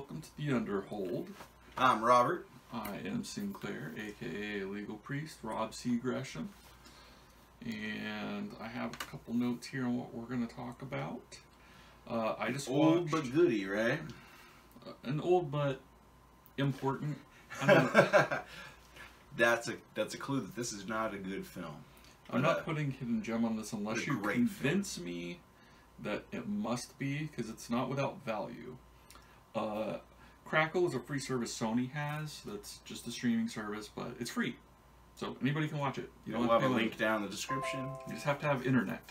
welcome to the Underhold. I'm Robert. I am Sinclair, aka Legal Priest Rob C Gresham, and I have a couple notes here on what we're going to talk about. I just watched old but goodie, right? An old but important. That's a clue that this is not a good film. I'm not putting Hidden Gem on this unless you convince me that it must be, because it's not without value. Crackle is a free service Sony has that's just a streaming service, but it's free, so anybody can watch it. You don't have to have a link down in the description. You just have to have internet.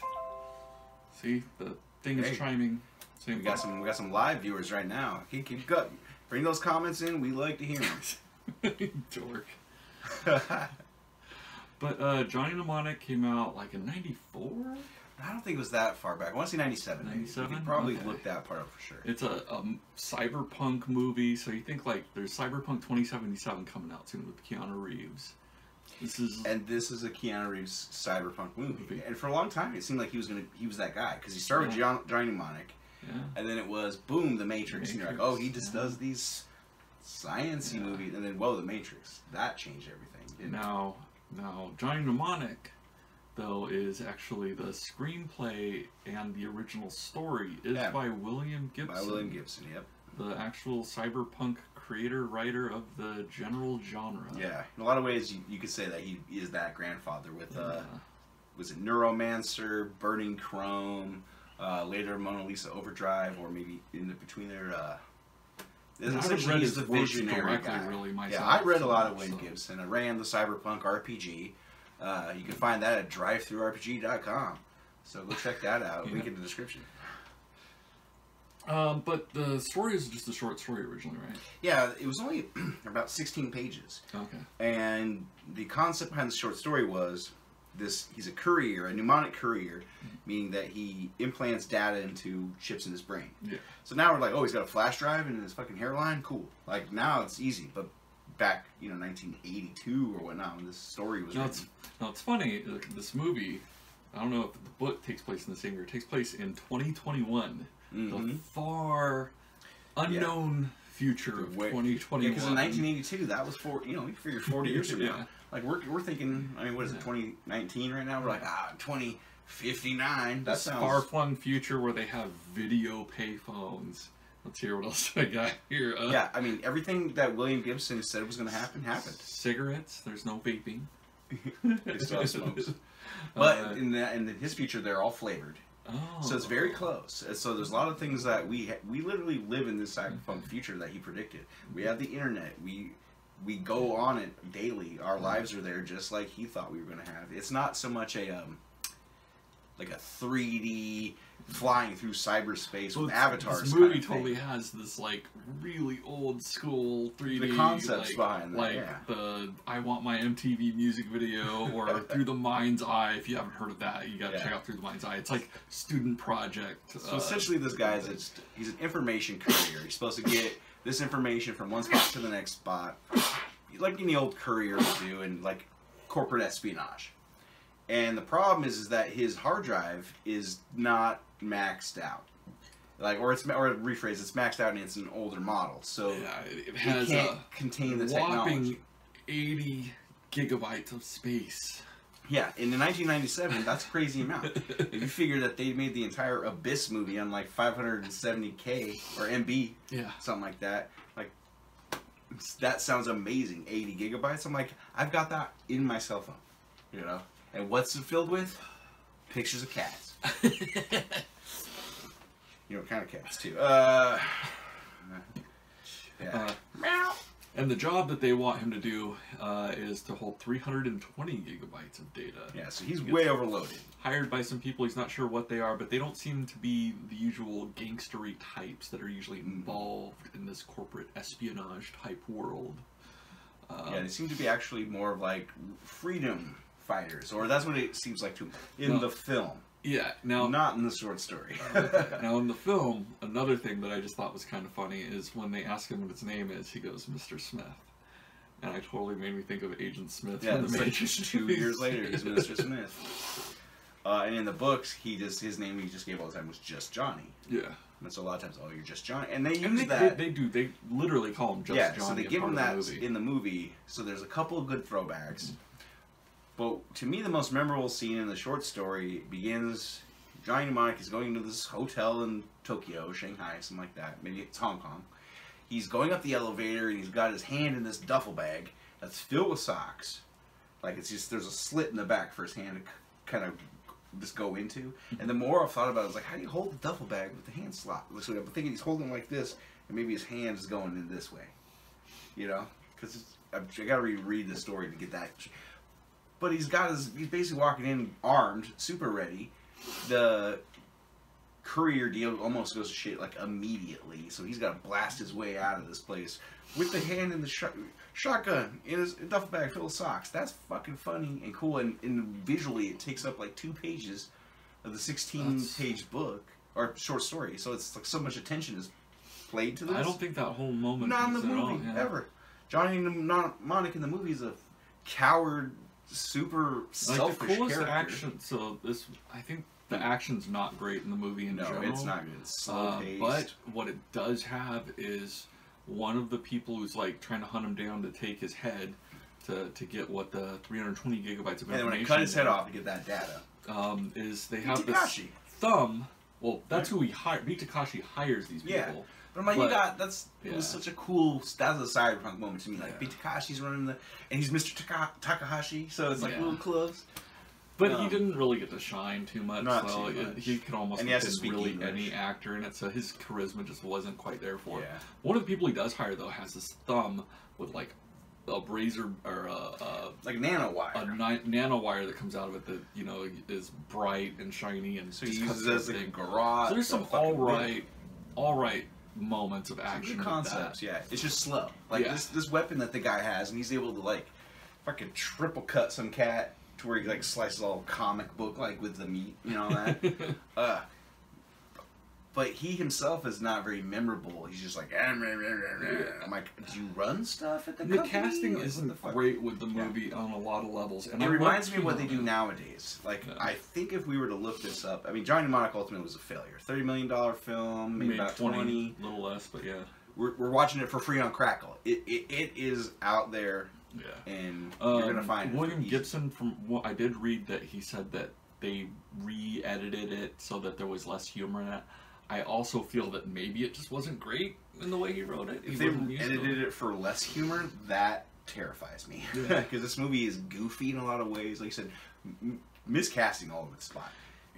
See, the thing is chiming. We got some. We got some live viewers right now. Keep going. Bring those comments in. We like to hear them. Dork. But Johnny Mnemonic came out like in '94. I don't think it was that far back. I want to say '97. '97. You could probably look that part up for sure. It's a cyberpunk movie, so you think like there's Cyberpunk 2077 coming out soon with Keanu Reeves. This is a Keanu Reeves cyberpunk movie, and for a long time it seemed like he was that guy, because he started with Johnny Mnemonic, and then it was boom, The Matrix, and you're like, oh, he just does these science-y movies, and then whoa, The Matrix. That changed everything, didn't it? Now, Johnny Mnemonic, though, is actually the screenplay, and the original story is by William Gibson. By William Gibson, yep. The actual cyberpunk creator, writer of the general genre. Yeah, in a lot of ways, you could say that he is that grandfather with, was it Neuromancer, Burning Chrome, later Mona Lisa Overdrive, or maybe in between there, I read a lot of William Gibson. I ran the Cyberpunk RPG. You can find that at drivethroughrpg.com. So go check that out. Link in the description. But the story is just a short story originally, right? Yeah, it was only about 16 pages. Okay. And the concept behind the short story was this: he's a courier, a mnemonic courier, meaning that he implants data into chips in his brain. Yeah. So now we're like, oh, he's got a flash drive in his fucking hairline? Cool. Like, now it's easy. But back, you know, 1982 or whatnot, when this story was written. Now, it's funny, this movie, I don't know if the book takes place in the same year, it takes place in 2021. The far unknown future of 2021. Yeah, because in 1982, that was, you figure 40 years from now. Like, we're thinking, I mean, what is it, 2019 right now? We're like, 2059. That sounds... far-flung future where they have video pay phones. Let's hear what else I got here. Yeah, I mean, everything that William Gibson said was going to happen, happened. Cigarettes. There's no vaping. They still smoke. But in his future, they're all flavored. Oh. So it's very close. So there's a lot of things that we literally live in this cyberpunk future that he predicted. We have the internet. We go on it daily. Our lives are there just like he thought we were going to have. It's not so much a like a 3D flying through cyberspace with avatars. This movie totally has this like really old school 3D concepts behind that. Like the I Want My MTV music video, or Through the Mind's Eye. If you haven't heard of that, you got to check out Through the Mind's Eye. It's like student project. So essentially, this guy's he's an information courier. He's supposed to get this information from one spot to the next spot, like any old courier would do, and like corporate espionage. And the problem is that his hard drive is not maxed out, it's maxed out and it's an older model, so it has can't contain the technology. 80 gigabytes of space. Yeah, in 1997, that's a crazy amount. If you figure that they made the entire Abyss movie on like 570K or MB, something like that. Like, that sounds amazing. 80 gigabytes. I'm like, I've got that in my cell phone, you know. And what's it filled with? Pictures of cats. You know, kind of cats too. And the job that they want him to do is to hold 320 gigabytes of data. Yeah, so he's way overloaded. Hired by some people, he's not sure what they are, but they don't seem to be the usual gangstery types that are usually involved in this corporate espionage type world. Yeah, they seem to be actually more of like freedom fighters, or that's what it seems like to in the film. Yeah, now not in the short story. Now in the film, another thing that I just thought was kind of funny is when they ask him what his name is, he goes, Mr. Smith. And it totally made me think of Agent Smith. Yeah, the Matrix. 2 years later, he's Mr. Smith. And in the books, his name he just gave all the time was just Johnny. Yeah. And so a lot of times, oh, you're just Johnny. And they use that. They literally call him just Johnny. Yeah, so they give him that in the movie. So there's a couple of good throwbacks. But to me, the most memorable scene in the short story begins, Johnny Mnemonic is going to this hotel in Tokyo, Shanghai, something like that. Maybe it's Hong Kong. He's going up the elevator, and he's got his hand in this duffel bag that's filled with socks. Like, it's just, there's a slit in the back for his hand to kind of just go into. And the more I've thought about it, I was like, how do you hold the duffel bag with the hand slot? So I'm thinking he's holding like this, and maybe his hand is going in this way. You know? Because I've got to reread the story to get that. But he's got his, he's basically walking in armed, super ready. The courier deal almost goes to shit, like, immediately. So he's got to blast his way out of this place with the hand in the shotgun in his duffel bag full of socks. That's fucking funny and cool. And visually, it takes up like 2 pages of the 16-page book or short story. So it's like so much attention is played to this. I don't think that whole moment. Not in the movie ever. Johnny Mnemonic in the movie is a coward, super selfish character. Action. So this, I think. The action's not great in the movie in general. No, it's not good. It's slow-paced. But what it does have is one of the people who's, like, trying to hunt him down to take his head to get, what, the 320 gigabytes of information. And when they cut his head off to get that data. Is they have this thumb. Well, that's who he hired. Nick Takashi hires these people. Yeah. But I'm like, you got, it was such a cool, that was a cyberpunk moment to me. Like, Nick Takashi's running the, and he's Mr. Takahashi, so it's like little clubs. But he didn't really get to shine too much, so he could almost have been really any actor in it, so his charisma just wasn't quite there for it. One of the people he does hire, though, has this thumb with, like, a razor, or a like nanowire. A nanowire that comes out of it that, you know, is bright and shiny and... So he uses it as a garage. So there's some all right moments of action. Good concepts, yeah. It's just slow. Like, this weapon that the guy has, and he's able to, like, fucking triple cut some cat... to where he, like, slices all comic book, like, with the meat and all that. But he himself is not very memorable. He's just like, I'm like, do you run stuff at the company? The casting isn't great with the movie on a lot of levels. And it reminds me of what they do nowadays. Like, I think if we were to look this up, I mean, Johnny Mnemonic ultimately was a failure. $30 million film, maybe about 20. A little less, but yeah. We're watching it for free on Crackle. It is out there. Yeah, and you're gonna find William Gibson. From what I did read, that he said that they re-edited it so that there was less humor in it. I also feel that maybe it just wasn't great in the way he wrote it. If they edited it for less humor, that terrifies me because this movie is goofy in a lot of ways. Like you said, miscasting all over the spot.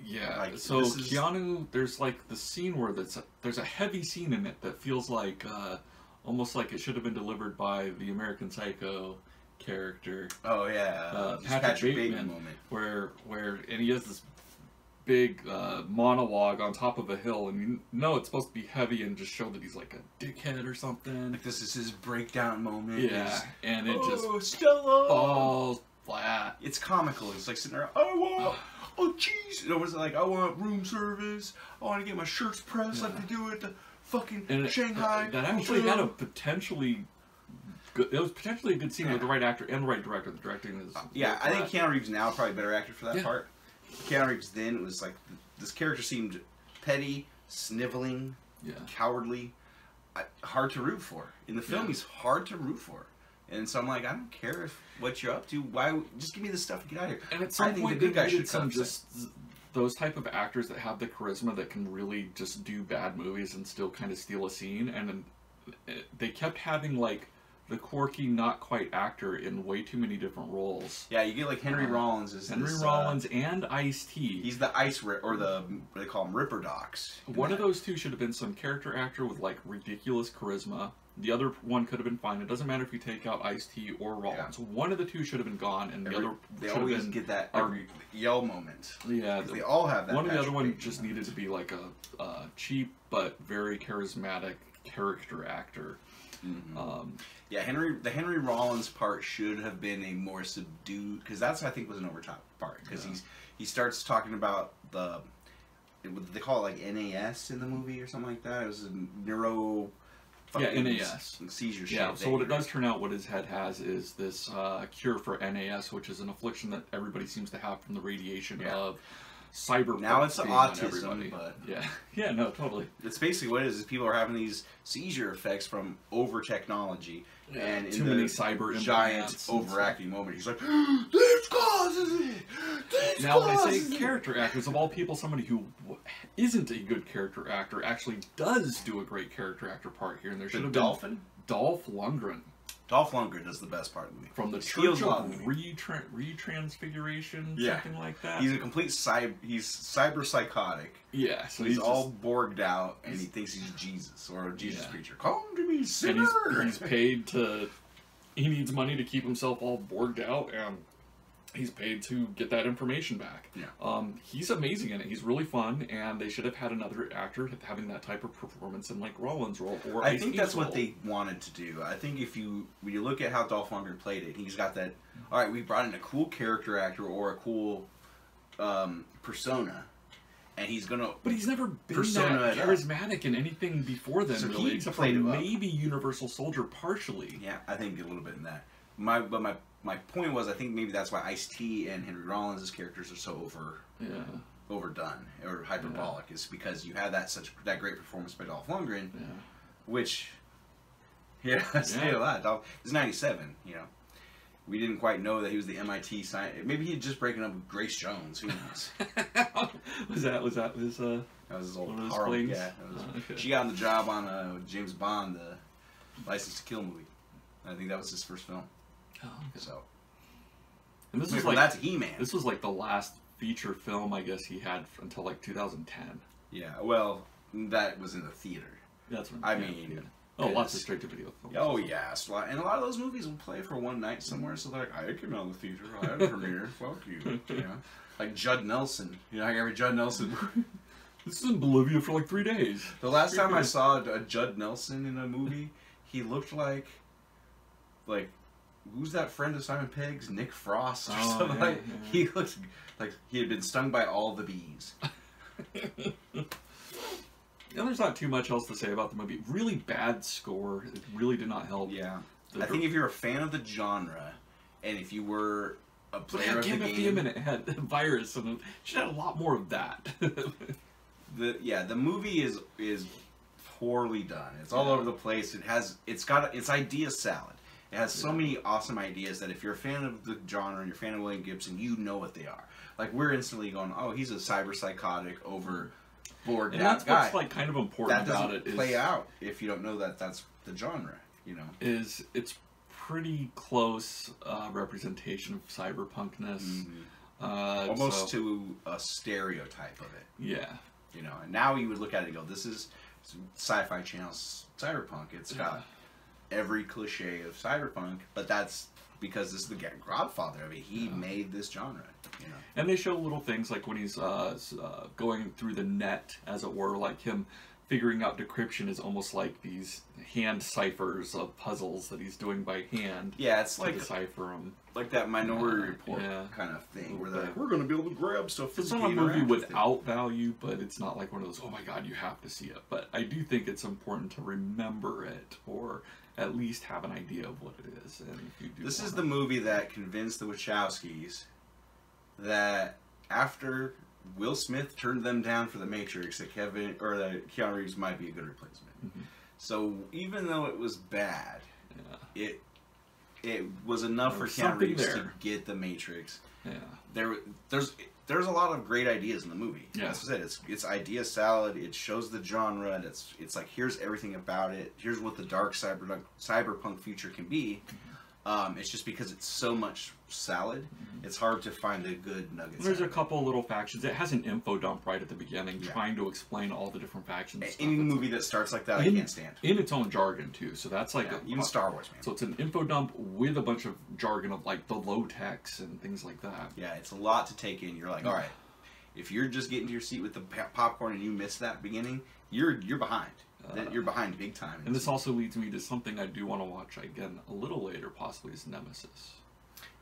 Yeah. Like, so Keanu, there's like the scene where there's a heavy scene in it that feels like. Almost like it should have been delivered by the American Psycho character. Oh yeah, Patrick Bateman moment. And he has this big monologue on top of a hill, and you know it's supposed to be heavy and just show that he's like a dickhead or something. Like this is his breakdown moment. Yeah, and it just falls flat. It's comical. It's like sitting there. Oh jeez. It was like I want room service. I want to get my shirts pressed like they do it. Fucking Shanghai. That actually had a potentially good, it was potentially a good scene with the right actor and the right director. The directing is I think Keanu Reeves now is probably a better actor for that part. Keanu Reeves then was like this character seemed petty, sniveling, cowardly, hard to root for. In the film, he's hard to root for. And so I'm like, I don't care if what you're up to. Why? Just give me this stuff to get out of here. And at some point, the good guy should come just. Those type of actors that have the charisma that can really just do bad movies and still kind of steal a scene, and they kept having like the quirky, not quite actor in way too many different roles. Yeah, you get like Henry Rollins is Henry Rollins and Ice-T. He's the what they call him, Ripper Docs. One of those two should have been some character actor with like ridiculous charisma. The other one could have been fine. It doesn't matter if you take out Ice-T or Rollins. Yeah. One of the two should have been gone, and the other they always get that yell moment. Yeah, they all have that. One of the other one just needed to be like a cheap but very charismatic character actor. Yeah, the Henry Rollins part should have been a more subdued because that's I think was an overtop part because he starts talking about the they call it like NAS in the movie or something like that. It was a neuro. Yeah, NAS. Seizure shit. Yeah, so what it does turn out, what his head has is this cure for NAS, which is an affliction that everybody seems to have from the radiation of cyberpunk. Now it's autism, but yeah, yeah, no, totally. It's basically what it is people are having these seizure effects from over technology, yeah, and too many cyber giant overacting moment. He's like, this causes it. This now, when I say character actors, of all people, somebody who isn't a good character actor actually does do a great character actor part here, and there should have been Dolph Lundgren. Dolph Lundgren does the best part of the movie. From the Church of Retransfiguration, yeah, something like that. He's a complete cyber psychotic. Yeah, so he's all borged out, and he thinks he's Jesus or a Jesus preacher. Come to me, sinner. And he's paid to. He needs money to keep himself all borged out, and he's paid to get that information back. Yeah, he's amazing in it. He's really fun, and they should have had another actor having that type of performance in like Rollins' role. Or I think that's what they wanted to do. I think if you when you look at how Dolph Lundgren played it, he's got that. All right, we brought in a cool character actor or a cool persona, and he's gonna. But he's never been that charismatic in anything before then, so really, except for maybe Universal Soldier partially. Yeah, I think a little bit in that. My point was, I think maybe that's why Ice-T and Henry Rollins' characters are so overdone or hyperbolic, is because you have that great performance by Dolph Lundgren, which I say a lot. Dolph is 97, you know. We didn't quite know that he was the MIT scientist. Maybe he had just broken up with Grace Jones. Who knows? That was his old horrible guy. Yeah, okay. She got on the job on James Bond, the License to Kill movie. I think that was his first film. Oh, okay. So, and this was like that's He-Man. This was like the last feature film I guess he had until like 2010. Yeah, well, that was in the theater. That's what I mean. Oh, lots of straight-to-video films. Oh yeah, and a lot of those movies will play for one night somewhere. So they're like, I came out in the theater. I had a premiere. Fuck you. You know? Like Judd Nelson. You know, like every Judd Nelson. This is in Bolivia for like 3 days. The last time I saw a Judd Nelson in a movie, he looked like, who's that friend of Simon Pegg's? Nick Frost or something like that. He looks like he had been stung by all the bees. And there's not too much else to say about the movie. Really bad score. It really did not help. Yeah. I think if you're a fan of the genre, and if you were a player of the game... It had a virus, and it should have had a lot more of that. The movie is poorly done. It's all over the place. It's idea salad. It has so many awesome ideas that if you're a fan of the genre and you're a fan of William Gibson, you know what they are. Like, we're instantly going, oh, he's a cyber psychotic overboard guy. And that's what's like kind of important about it. That doesn't play out if you don't know that that's the genre, you know. It's pretty close representation of cyberpunkness. Mm-hmm. Almost to a stereotype of it. Yeah. You know, and now you would look at it and go, this is Sci-Fi Channel's cyberpunk. It's got every cliche of cyberpunk, but that's because this is the godfather of it. He made this genre, you know. And they show little things like when he's going through the net, as it were, like him figuring out decryption is almost like these hand ciphers of puzzles that he's doing by hand. Yeah, it's like decipher them, like that Minority Report kind of thing, where they're like, we're going to be able to grab stuff. It's not a movie without value, but it's not like one of those, oh my god, you have to see it. But I do think it's important to remember it, or at least have an idea of what it is. And if you do, this is the movie that convinced the Wachowskis that after Will Smith turned them down for The Matrix, that Keanu Reeves might be a good replacement. Mm-hmm. So even though it was bad, it was enough for Keanu Reeves to get The Matrix. Yeah, there's a lot of great ideas in the movie. Yeah, that's what I said. It's idea salad. It shows the genre, and it's like, here's everything about it. Here's what the dark cyberpunk future can be. It's just because it's so much salad, it's hard to find the good nuggets. There's a couple little factions. It has an info dump right at the beginning, trying to explain all the different factions. Any movie that starts like that, I can't stand. In its own jargon too, so that's like even Star Wars, man. So it's an info dump with a bunch of jargon of like the low techs and things like that. Yeah, it's a lot to take in. You're like, all right, if you're just getting to your seat with the popcorn and you miss that beginning, you're behind. You're behind big time. And this also leads me to something I do want to watch again a little later, possibly, is Nemesis.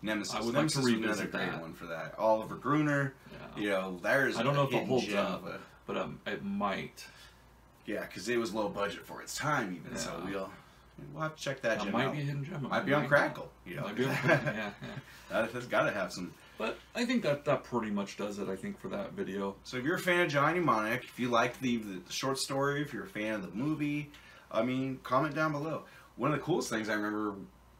Nemesis. I would like to revisit that one for that. Olivier Gruner. Yeah. You know, there's. I don't know if it holds up, but it might. Yeah, because it was low budget for its time, even so. We'll have to check that. It might be a hidden gem. Might be on Crackle. You know, might be on Crackle. Yeah. That's got to have some But I think that that pretty much does it, I think, for that video. So if you're a fan of Johnny Mnemonic, if you like the short story, if you're a fan of the movie, I mean, comment down below. One of the coolest things I remember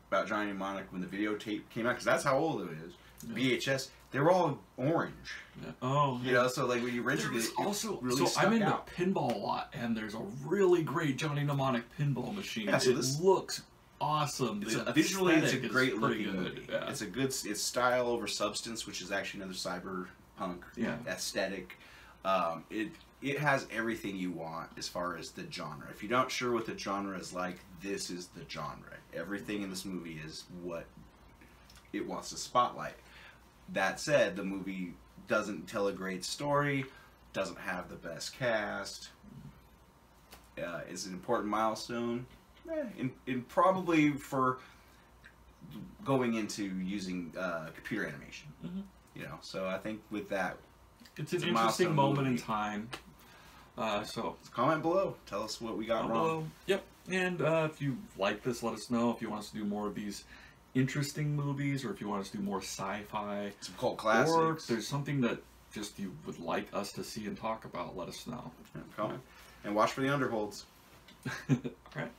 about Johnny Mnemonic when the videotape came out, because that's how old it is, yeah. VHS, they were all orange. Yeah. Oh, you know, so like when you rented it, also really so I'm in the pinball lot, and there's a really great Johnny Mnemonic pinball machine. Yeah, so this looks awesome. Visually, it's a great looking movie. Yeah. It's a good, it's style over substance, which is actually another cyberpunk aesthetic. It has everything you want as far as the genre. If you're not sure what the genre is like, this is the genre. Everything in this movie is what it wants to spotlight. That said, the movie doesn't tell a great story, doesn't have the best cast. It's an important milestone. And probably for going into using computer animation. Mm-hmm. You know, so I think with that, it's an interesting moment in time. So comment below. Tell us what we got wrong. Below. Yep. And if you like this, let us know. If you want us to do more of these interesting movies, or if you want us to do more sci-fi, some cult classics, or if there's something that just you would like us to see and talk about, let us know. Comment. And watch for the Underholds. All right.